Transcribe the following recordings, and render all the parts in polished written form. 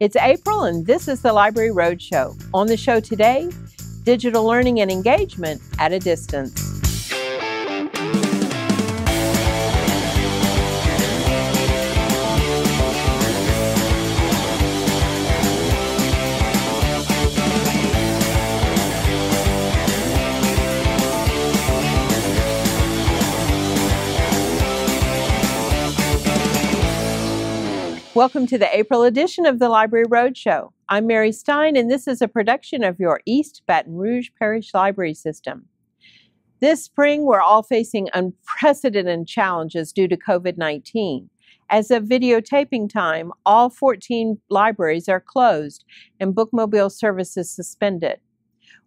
It's April, and this is the Library Road Show. On the show today, digital learning and engagement at a distance. Welcome to the April edition of the Library Road Show. I'm Mary Stein, and this is a production of your East Baton Rouge Parish Library System. This spring, we're all facing unprecedented challenges due to COVID-19. As of videotaping time, all 14 libraries are closed and bookmobile services suspended.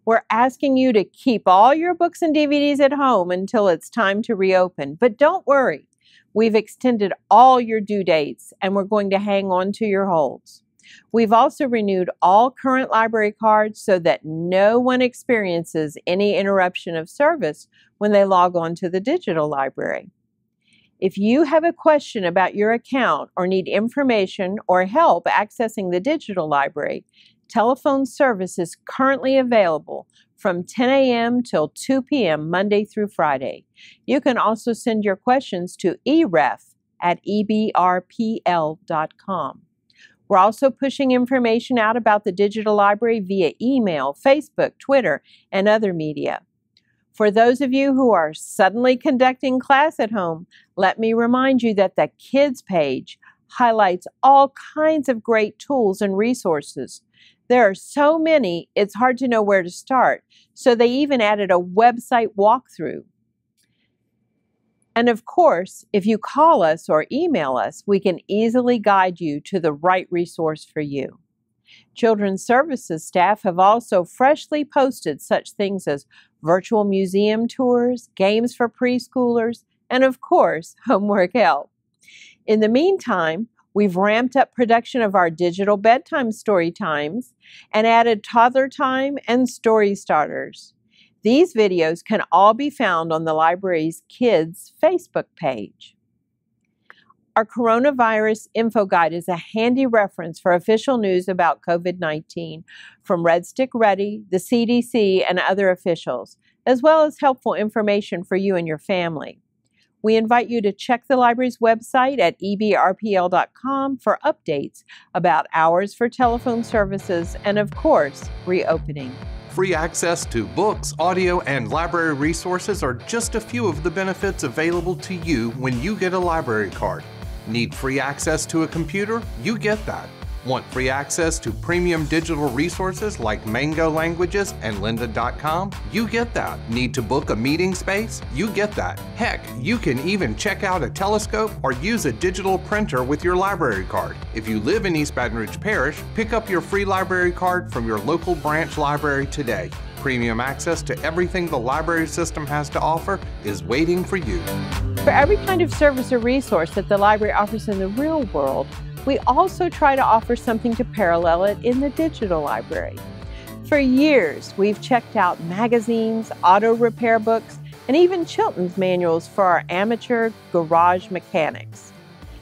We're asking you to keep all your books and DVDs at home until it's time to reopen, but don't worry. We've extended all your due dates, and we're going to hang on to your holds. We've also renewed all current library cards so that no one experiences any interruption of service when they log on to the digital library. If you have a question about your account or need information or help accessing the digital library, telephone service is currently available from 10 a.m. till 2 p.m. Monday through Friday. You can also send your questions to eref@ebrpl.com. We're also pushing information out about the digital library via email, Facebook, Twitter, and other media. For those of you who are suddenly conducting class at home, let me remind you that the Kids page highlights all kinds of great tools and resources. There are so many, it's hard to know where to start, so they even added a website walkthrough. And of course, if you call us or email us, we can easily guide you to the right resource for you. Children's Services staff have also freshly posted such things as virtual museum tours, games for preschoolers, and of course, homework help. In the meantime, we've ramped up production of our digital bedtime story times and added toddler time and story starters. These videos can all be found on the library's Kids Facebook page. Our coronavirus info guide is a handy reference for official news about COVID-19 from Red Stick Ready, the CDC, and other officials, as well as helpful information for you and your family. We invite you to check the library's website at ebrpl.com for updates about hours for telephone services and, of course, reopening. Free access to books, audio, and library resources are just a few of the benefits available to you when you get a library card. Need free access to a computer? You get that. Want free access to premium digital resources like Mango Languages and Lynda.com? You get that. Need to book a meeting space? You get that. Heck, you can even check out a telescope or use a digital printer with your library card. If you live in East Baton Rouge Parish, pick up your free library card from your local branch library today. Premium access to everything the library system has to offer is waiting for you. For every kind of service or resource that the library offers in the real world, we also try to offer something to parallel it in the digital library. For years, we've checked out magazines, auto repair books, and even Chilton's manuals for our amateur garage mechanics.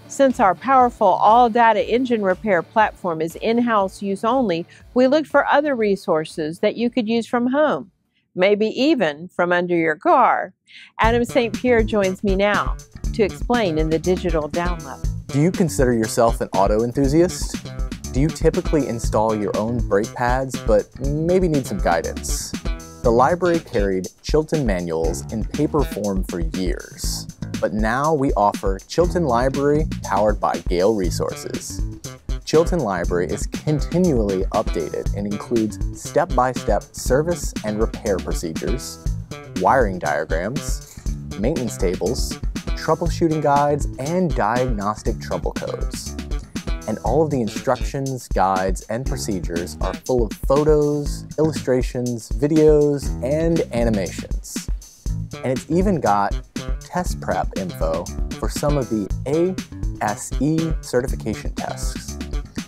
Since our powerful all-data engine repair platform is in-house use only, we looked for other resources that you could use from home, maybe even from under your car. Adam St. Pierre joins me now to explain in the digital download. Do you consider yourself an auto enthusiast? Do you typically install your own brake pads, but maybe need some guidance? The library carried Chilton manuals in paper form for years, but now we offer Chilton Library powered by Gale Resources. Chilton Library is continually updated and includes step-by-step service and repair procedures, wiring diagrams, maintenance tables, troubleshooting guides, and diagnostic trouble codes. And all of the instructions, guides, and procedures are full of photos, illustrations, videos, and animations. And it's even got test prep info for some of the ASE certification tests.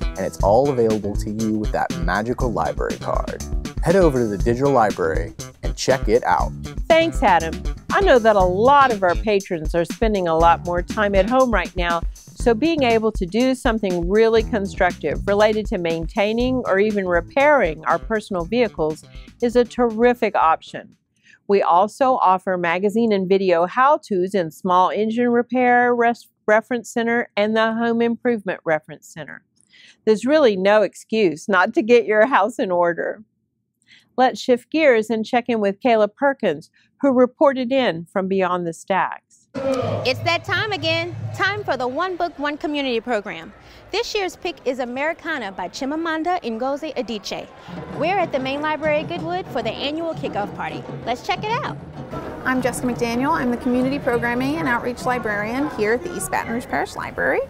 And it's all available to you with that magical library card. Head over to the digital library and check it out. Thanks, Adam. I know that a lot of our patrons are spending a lot more time at home right now, So being able to do something really constructive related to maintaining or even repairing our personal vehicles is a terrific option. We also offer magazine and video how-tos in Small Engine Repair Reference Center and the Home Improvement Reference Center. There's really no excuse not to get your house in order. Let's shift gears and check in with Kayla Perkins, who reported in from Beyond the Stacks. It's that time again, time for the One Book One Community program. This year's pick is Americana by Chimamanda Ngozi Adichie. We're at the main library at Goodwood for the annual kickoff party. Let's check it out. I'm Jessica McDaniel. I'm the Community Programming and Outreach Librarian here at the East Baton Rouge Parish Library.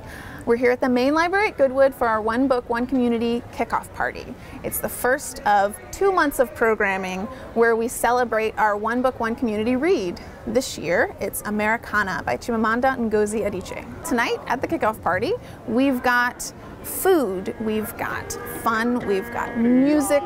We're here at the main library at Goodwood for our One Book, One Community kickoff party. It's the first of 2 months of programming where we celebrate our One Book, One Community read. This year, it's Americana by Chimamanda Ngozi Adichie. Tonight at the kickoff party, we've got food, we've got fun, we've got music.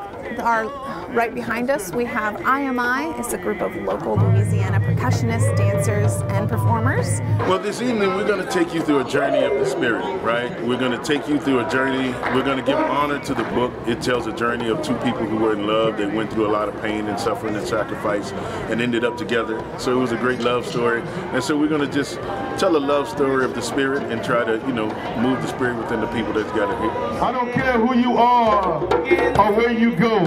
Right behind us, we have IMI. It's a group of local Louisiana percussionists, dancers, and performers. Well, this evening, we're going to take you through a journey of the spirit, right? We're going to take you through a journey. We're going to give honor to the book. It tells a journey of two people who were in love. They went through a lot of pain and suffering and sacrifice and ended up together. So it was a great love story. And so we're going to just tell a love story of the spirit and try to, you know, move the spirit within the people that's got it here. I don't care who you are or where you go. If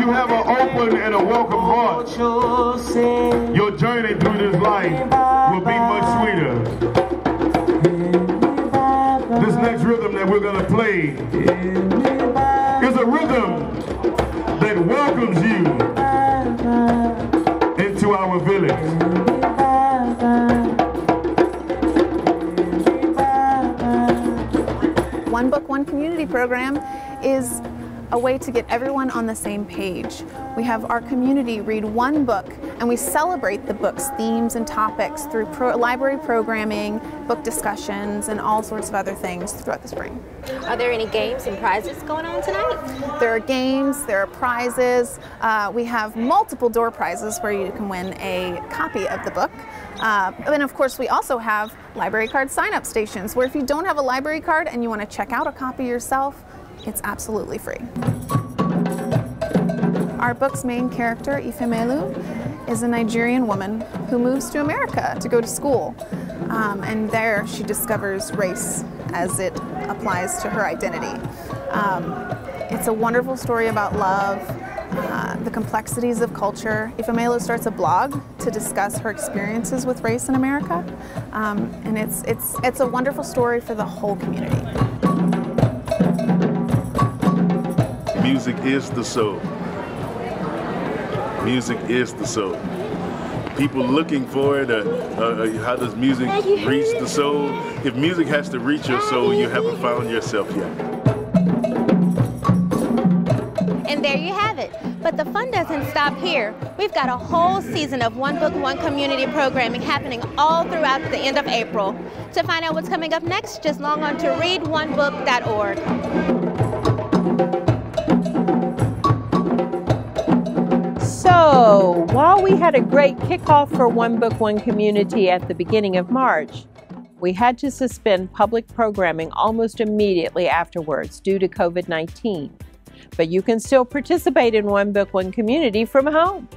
you have an open and a welcome heart, your journey through this life will be much sweeter. This next rhythm that we're going to play is a rhythm that welcomes you into our village. One Book, One Community program is a way to get everyone on the same page. We have our community read one book, and we celebrate the book's themes and topics through library programming, book discussions, and all sorts of other things throughout the spring. Are there any games and prizes going on tonight? There are games, there are prizes. We have multiple door prizes where you can win a copy of the book. And of course, we also have library card sign-up stations, where if you don't have a library card and you want to check out a copy yourself, it's absolutely free. Our book's main character, Ifemelu, is a Nigerian woman who moves to America to go to school. And there she discovers race as it applies to her identity. It's a wonderful story about love, the complexities of culture. Ifemelu starts a blog to discuss her experiences with race in America. And it's a wonderful story for the whole community. Music is the soul. Music is the soul. People looking for it, how does music reach the soul? If music has to reach your soul, you haven't found yourself yet. And there you have it. But the fun doesn't stop here. We've got a whole season of One Book, One Community programming happening all throughout the end of April. To find out what's coming up next, just log on to ReadOneBook.org. So, while we had a great kickoff for One Book, One Community at the beginning of March, we had to suspend public programming almost immediately afterwards due to COVID-19. But you can still participate in One Book, One Community from home.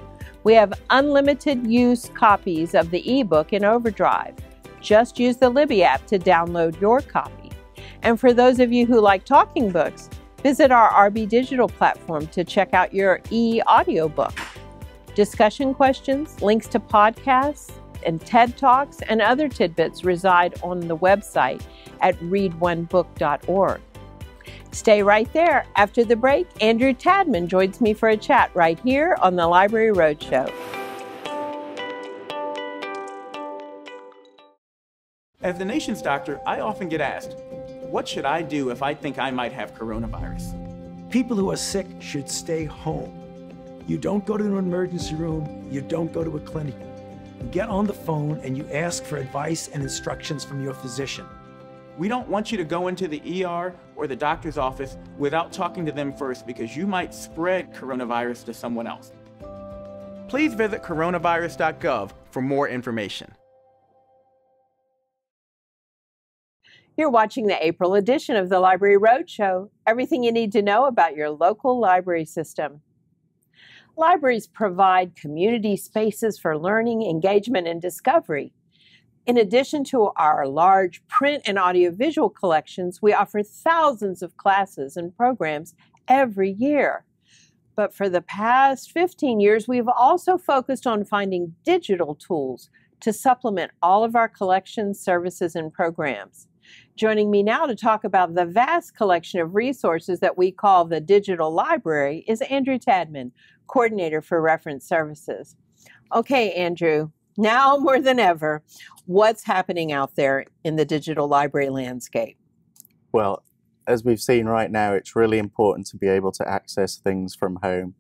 We have unlimited use copies of the ebook in OverDrive. Just use the Libby app to download your copy. And for those of you who like talking books, visit our RB Digital platform to check out your e-audiobook. Discussion questions, links to podcasts and TED Talks and other tidbits reside on the website at readonebook.org. Stay right there. After the break, Andrew Tadman joins me for a chat right here on the Library Road Show. As the nation's doctor, I often get asked, what should I do if I think I might have coronavirus? People who are sick should stay home. You don't go to an emergency room, you don't go to a clinic. You get on the phone and you ask for advice and instructions from your physician. We don't want you to go into the ER or the doctor's office without talking to them first, because you might spread coronavirus to someone else. Please visit coronavirus.gov for more information. You're watching the April edition of the Library Road Show, everything you need to know about your local library system. Libraries provide community spaces for learning, engagement, and discovery. In addition to our large print and audiovisual collections, we offer thousands of classes and programs every year. But for the past 15 years, we've also focused on finding digital tools to supplement all of our collections, services, and programs. Joining me now to talk about the vast collection of resources that we call the Digital Library is Andrew Tadman, Coordinator for Reference Services. Okay, Andrew, now more than ever, what's happening out there in the digital library landscape? Well, as we've seen right now, it's really important to be able to access things from home.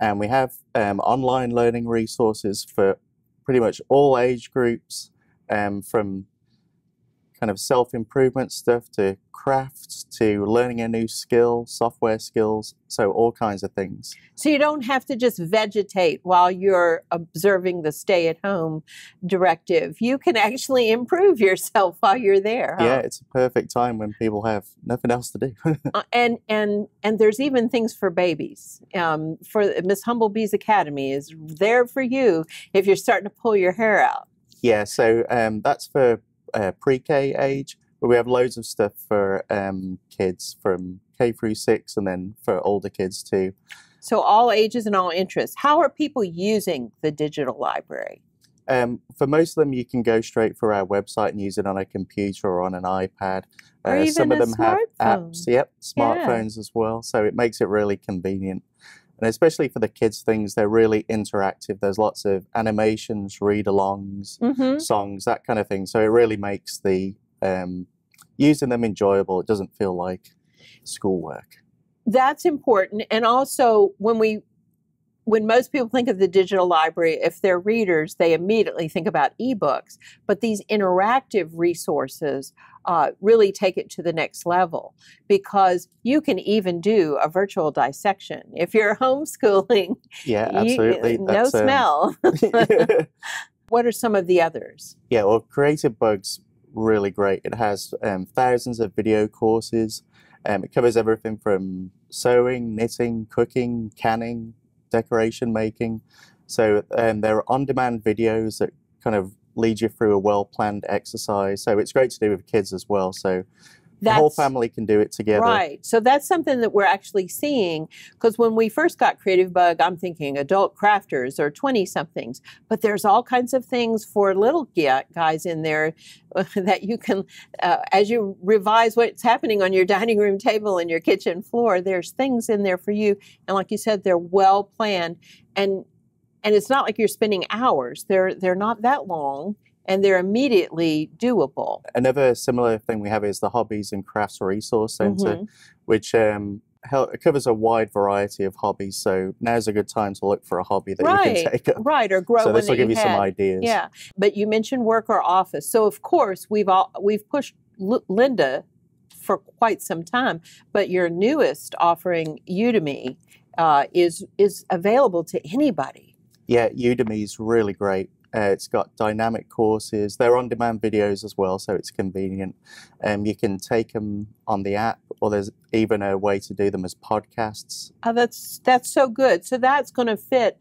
And we have online learning resources for pretty much all age groups, from kind of self-improvement stuff to crafts to learning a new skill, software skills, so all kinds of things. So you don't have to just vegetate while you're observing the stay-at-home directive. You can actually improve yourself while you're there. Huh? Yeah, it's a perfect time when people have nothing else to do. and there's even things for babies. For Miss Humblebee's Academy is there for you if you're starting to pull your hair out. Yeah, so that's for pre-K age, but we have loads of stuff for kids from K through 6 and then for older kids too. So all ages and all interests. How are people using the digital library? For most of them, you can go straight for our website and use it on a computer or on an iPad. Or even some of them have apps, yep, smartphones as well, so it makes it really convenient. And especially for the kids' things, they're really interactive. There's lots of animations, read-alongs, songs, that kind of thing. So it really makes the using them enjoyable. It doesn't feel like schoolwork. That's important. And also, when most people think of the digital library, if they're readers, they immediately think about ebooks. But these interactive resources really take it to the next level, because you can even do a virtual dissection. If you're homeschooling, yeah, absolutely. That's no smell. What are some of the others? Yeah, well, Creative Bug's really great. It has thousands of video courses. It covers everything from sewing, knitting, cooking, canning, decoration making. So there are on-demand videos that kind of lead you through a well-planned exercise. So it's great to do with kids as well. So the whole family can do it together. Right. So that's something that we're actually seeing, because when we first got Creative Bug, I'm thinking adult crafters or 20-somethings. But there's all kinds of things for little guys in there that you can, as you revise what's happening on your dining room table and your kitchen floor, there's things in there for you. And like you said, they're well-planned. And it's not like you're spending hours. They're not that long, and they're immediately doable. Another similar thing we have is the Hobbies and Crafts Resource Center, which covers a wide variety of hobbies. So now's a good time to look for a hobby that you can take up. Right, or grow. So this will give you some ideas. Yeah, but you mentioned work or office. So of course we've pushed Lynda for quite some time, but your newest offering, Udemy, is available to anybody. Yeah, Udemy is really great. It's got dynamic courses. They're on-demand videos as well, so it's convenient. You can take them on the app, or there's even a way to do them as podcasts. Oh, that's so good. So that's going to fit.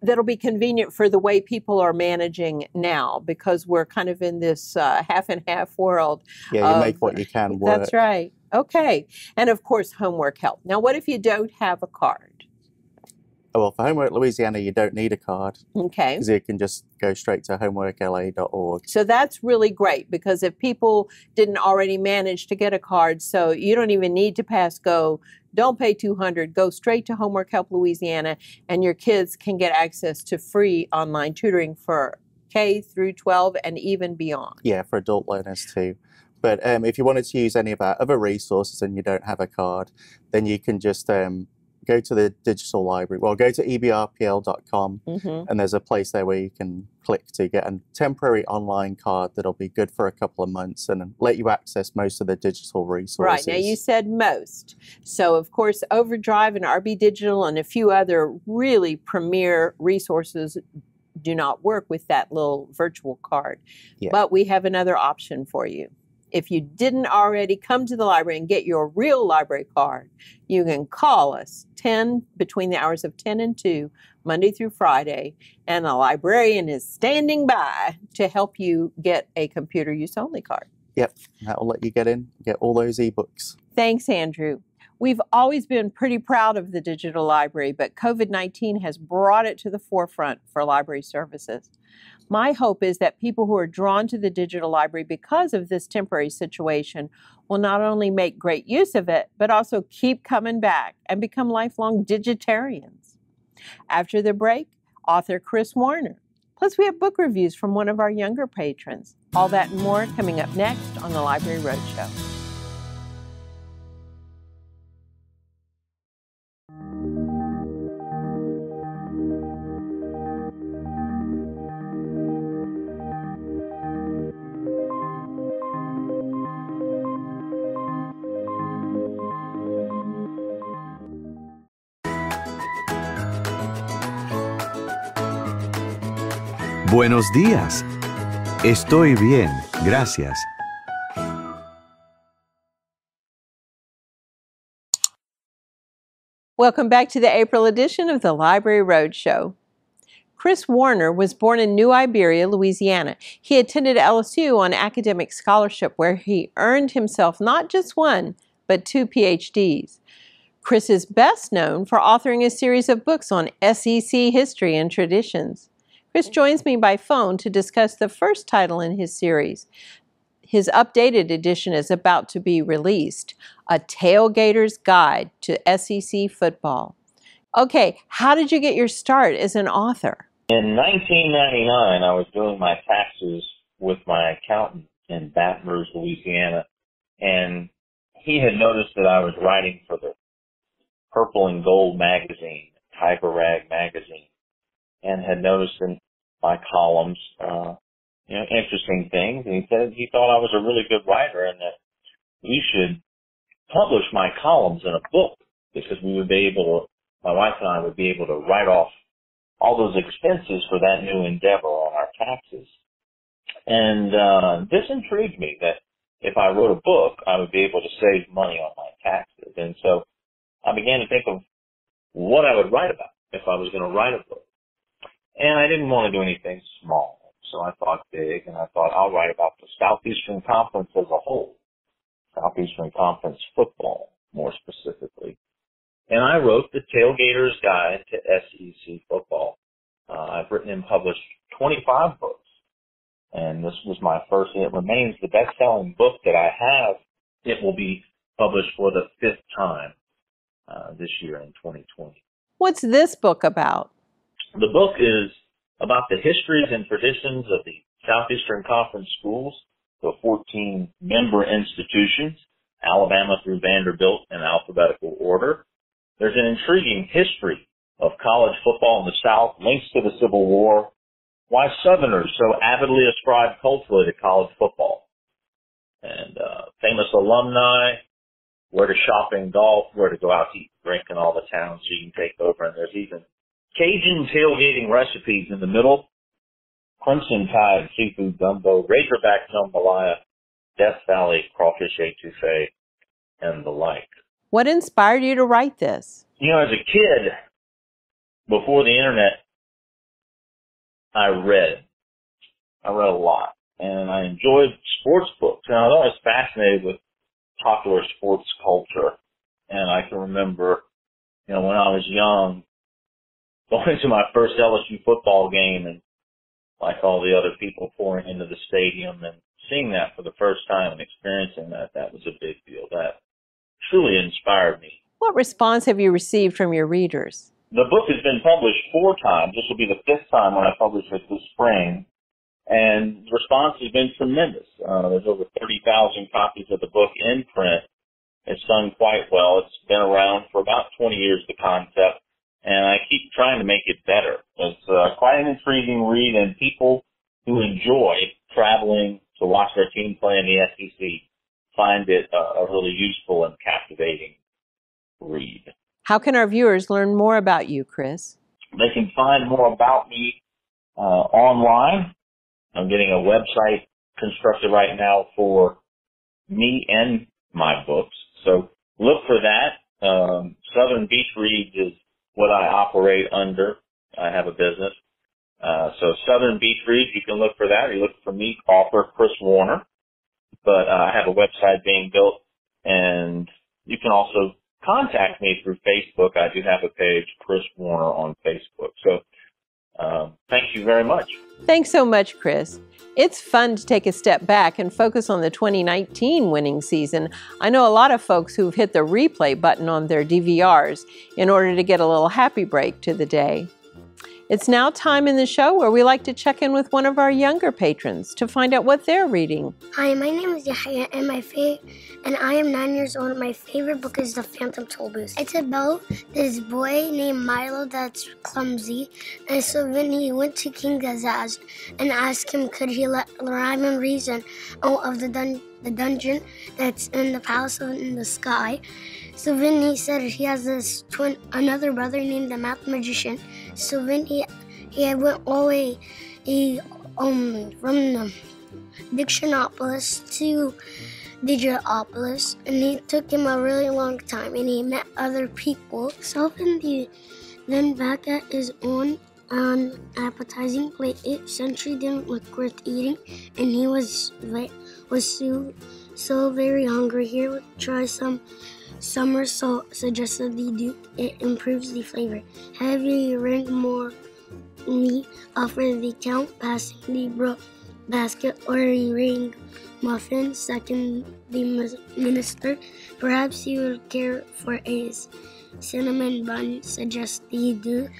That'll be convenient for the way people are managing now, because we're kind of in this half and half world. Yeah, you make what you can work. That's right. Okay. And of course, homework help. Now, what if you don't have a card? Well, for Homework Louisiana, you don't need a card. Okay. Because you can just go straight to homeworkla.org. So that's really great, because if people didn't already manage to get a card, so you don't even need to pass go, don't pay $200, go straight to Homework Help Louisiana, and your kids can get access to free online tutoring for K through 12 and even beyond. Yeah, for adult learners too. But if you wanted to use any of our other resources and you don't have a card, then you can just go to the digital library. Well, go to ebrpl.com, and there's a place there where you can click to get a temporary online card that'll be good for a couple of months and let you access most of the digital resources. Right, now you said most. So, of course, OverDrive and RB Digital and a few other really premier resources do not work with that little virtual card. Yeah. But we have another option for you. If you didn't already come to the library and get your real library card, you can call us between the hours of 10 and 2, Monday through Friday, and a librarian is standing by to help you get a computer use only card. Yep, that will let you get in, get all those ebooks. Thanks, Andrew. We've always been pretty proud of the digital library, but COVID-19 has brought it to the forefront for library services. My hope is that people who are drawn to the digital library because of this temporary situation will not only make great use of it, but also keep coming back and become lifelong digitarians. After the break, author Chris Warner. Plus, we have book reviews from one of our younger patrons. All that and more coming up next on the Library Road Show. Buenos días. Estoy bien, gracias. Welcome back to the April edition of the Library Road Show. Chris Warner was born in New Iberia, Louisiana. He attended LSU on academic scholarship, where he earned himself not just one, but two PhDs. Chris is best known for authoring a series of books on SEC history and traditions. Chris joins me by phone to discuss the first title in his series. His updated edition is about to be released, A Tailgater's Guide to SEC Football. Okay, how did you get your start as an author? In 1999, I was doing my taxes with my accountant in Baton Rouge, Louisiana, and he had noticed that I was writing for the Purple and Gold magazine, Tiger Rag magazine, and had noticed in my columns, interesting things. And he said he thought I was a really good writer and that we should publish my columns in a book because we would be able to, my wife and I would be able to write off all those expenses for that new endeavor on our taxes. And this intrigued me that if I wrote a book, I would be able to save money on my taxes. And so I began to think of what I would write about if I was going to write a book. And I didn't want to do anything small, so I thought big, and I thought I'll write about the Southeastern Conference as a whole, Southeastern Conference football, more specifically. And I wrote The Tailgater's Guide to SEC Football. I've written and published 25 books, and this was my first, and it remains the best-selling book that I have. It will be published for the 5th time this year in 2020. What's this book about? The book is about the histories and traditions of the Southeastern Conference schools, the 14-member institutions, Alabama through Vanderbilt in alphabetical order. There's an intriguing history of college football in the South, links to the Civil War, why Southerners so avidly ascribe culturally to college football, and famous alumni, where to shop and golf, where to go out to eat and drink in all the towns so you can take over, and there's even Cajun tailgating recipes in the middle, Crimson Tide seafood gumbo, Razorback jambalaya, Death Valley crawfish étouffée, and the like. What inspired you to write this? You know, as a kid, before the internet, I read. I read a lot, and I enjoyed sports books. And I was always fascinated with popular sports culture, and I can remember, you know, when I was young, going to my first LSU football game and, like all the other people, pouring into the stadium and seeing that for the first time and experiencing that, that was a big deal. That truly inspired me. What response have you received from your readers? The book has been published 4 times. This will be the 5th time when I publish it this spring. And the response has been tremendous. There's over 30,000 copies of the book in print. It's done quite well. It's been around for about 20 years, the concept. And I keep trying to make it better. It's quite an intriguing read, and people who enjoy traveling to watch their team play in the SEC find it a really useful and captivating read. How can our viewers learn more about you, Chris? They can find more about me online. I'm getting a website constructed right now for me and my books. So look for that. Southern Beach Reads is what I operate under. I have a business. So Southern Beach Reads, you can look for that. Or you look for me, author Chris Warner. But I have a website being built, and you can also contact me through Facebook. I do have a page, Chris Warner, on Facebook. So thank you very much. Thanks so much, Chris. It's fun to take a step back and focus on the 2019 winning season. I know a lot of folks who've hit the replay button on their DVRs in order to get a little happy break to the day. It's now time in the show where we like to check in with one of our younger patrons to find out what they're reading. Hi, my name is Yahya, and I am 9 years old. My favorite book is The Phantom Tollbooth. It's about this boy named Milo that's clumsy, and so then he went to King Gazaz and asked him could he let rhyme and reason out of the dungeon that's in the palace in the sky. So then he said he has this twin, another brother named the Math Magician. So then he went all the way from the Dictionopolis to Digitopolis, and it took him a really long time, and he met other people. So then back at his own appetizing plate, it Sentry didn't look worth eating, and he was so very hungry. Here, would try some somersault, suggested the Duke. It improves the flavor. Heavy rank more meat, offered the Count, passing the brook basket or a ring muffin, second the minister. Perhaps he would care for a cinnamon bun, suggested the Duke.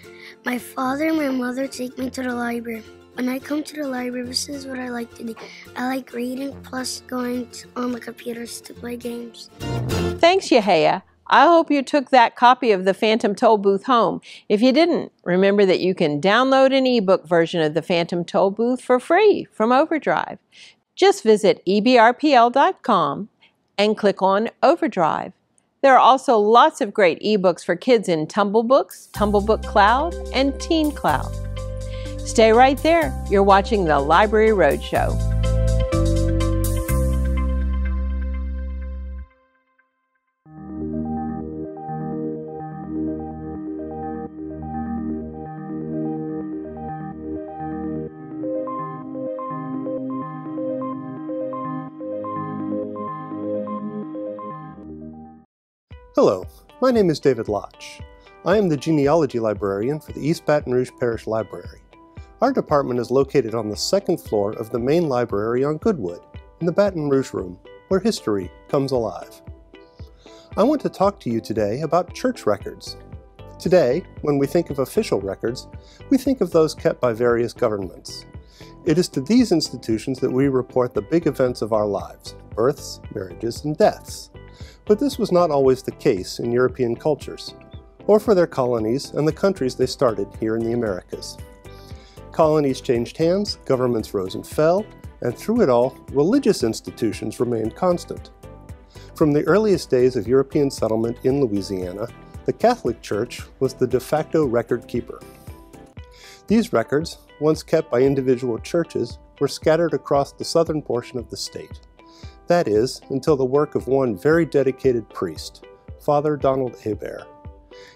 My father and my mother take me to the library. When I come to the library, this is what I like to do. I like reading, plus going on the computers to play games. Thanks, Yahya. I hope you took that copy of The Phantom Tollbooth home. If you didn't, remember that you can download an ebook version of The Phantom Tollbooth for free from OverDrive. Just visit ebrpl.com and click on OverDrive. There are also lots of great ebooks for kids in TumbleBooks, TumbleBook Cloud, and Teen Cloud. Stay right there. You're watching the Library Road Show. Hello, my name is David Lotch. I am the genealogy librarian for the East Baton Rouge Parish Library. Our department is located on the second floor of the main library on Goodwood, in the Baton Rouge Room, where history comes alive. I want to talk to you today about church records. Today, when we think of official records, we think of those kept by various governments. It is to these institutions that we report the big events of our lives, births, marriages, and deaths. But this was not always the case in European cultures, or for their colonies and the countries they started here in the Americas. Colonies changed hands, governments rose and fell, and through it all, religious institutions remained constant. From the earliest days of European settlement in Louisiana, the Catholic Church was the de facto record keeper. These records, once kept by individual churches, were scattered across the southern portion of the state. That is, until the work of one very dedicated priest, Father Donald Hebert.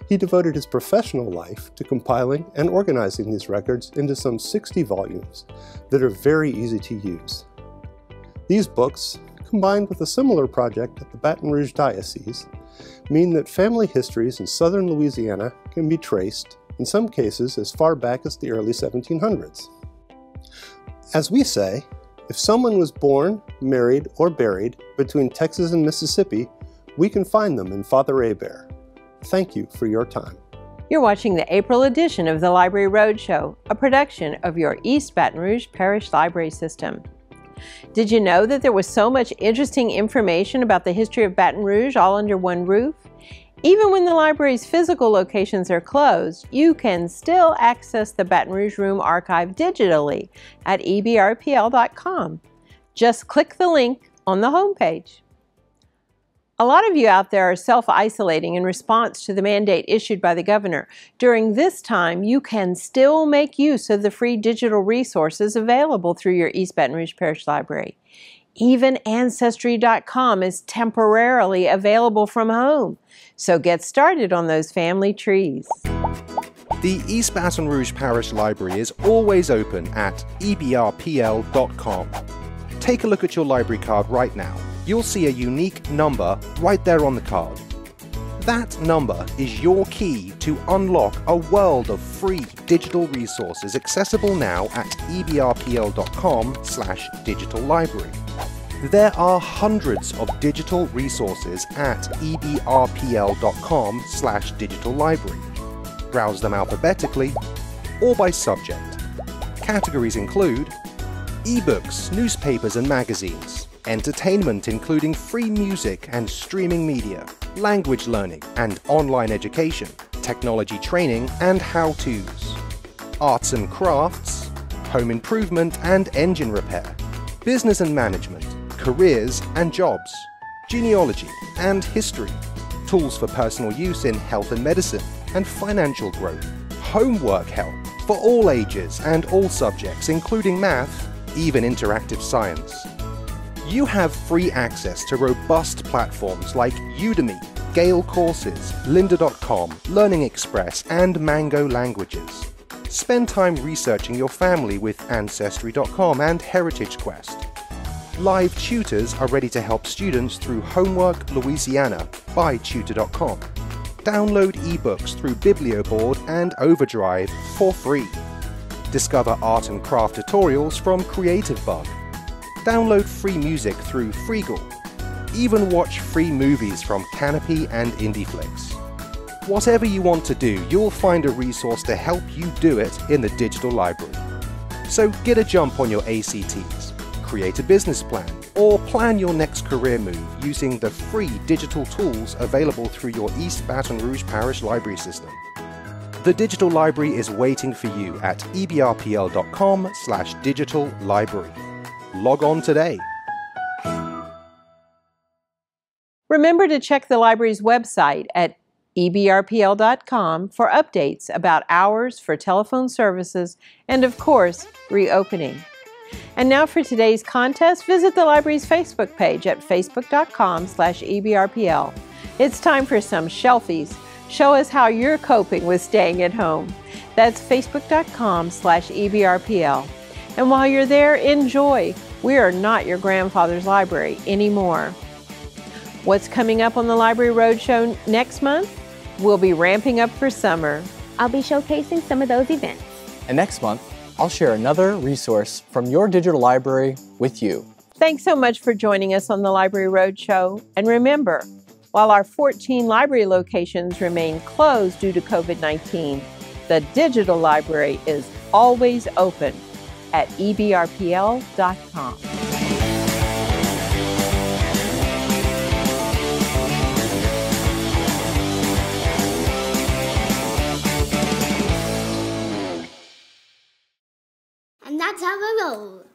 He devoted his professional life to compiling and organizing these records into some 60 volumes that are very easy to use. These books, combined with a similar project at the Baton Rouge Diocese, mean that family histories in southern Louisiana can be traced, in some cases as far back as the early 1700s. As we say, if someone was born, married, or buried between Texas and Mississippi, we can find them in Father Hebert. Thank you for your time. You're watching the April edition of the Library Road Show, a production of your East Baton Rouge Parish Library System. Did you know that there was so much interesting information about the history of Baton Rouge all under one roof? Even when the library's physical locations are closed, you can still access the Baton Rouge Room archive digitally at ebrpl.com. Just click the link on the homepage. A lot of you out there are self-isolating in response to the mandate issued by the governor. During this time, you can still make use of the free digital resources available through your East Baton Rouge Parish Library. Even Ancestry.com is temporarily available from home. So get started on those family trees. The East Baton Rouge Parish Library is always open at ebrpl.com. Take a look at your library card right now. You'll see a unique number right there on the card. That number is your key to unlock a world of free digital resources accessible now at ebrpl.com/digital library. There are hundreds of digital resources at ebrpl.com/digital library. Browse them alphabetically or by subject. Categories include ebooks, newspapers and magazines, entertainment including free music and streaming media, language learning and online education, technology training and how-tos, arts and crafts, home improvement and engine repair, business and management, careers and jobs, genealogy and history, tools for personal use in health and medicine and financial growth, homework help for all ages and all subjects including math, even interactive science. You have free access to robust platforms like Udemy, Gale Courses, Lynda.com, Learning Express, and Mango Languages. Spend time researching your family with Ancestry.com and Heritage Quest. Live tutors are ready to help students through Homework Louisiana by Tutor.com. Download ebooks through BiblioBoard and OverDrive for free. Discover art and craft tutorials from Creative Bug. Download free music through Freegal. Even watch free movies from Canopy and IndieFlix. Whatever you want to do, you'll find a resource to help you do it in the digital library. So get a jump on your ACTs, create a business plan, or plan your next career move using the free digital tools available through your East Baton Rouge Parish Library System. The digital library is waiting for you at ebrpl.com/digital library. Log on today. Remember to check the library's website at ebrpl.com for updates about hours for telephone services and, of course, reopening. And now for today's contest, visit the library's Facebook page at facebook.com/ebrpl. It's time for some shelfies. Show us how you're coping with staying at home. That's facebook.com/ebrpl. And while you're there, enjoy. We are not your grandfather's library anymore. What's coming up on the Library Road Show next month? We'll be ramping up for summer. I'll be showcasing some of those events. And next month, I'll share another resource from your digital library with you. Thanks so much for joining us on the Library Road Show. And remember, while our 14 library locations remain closed due to COVID-19, the digital library is always open at ebrpl.com. And that's how we roll.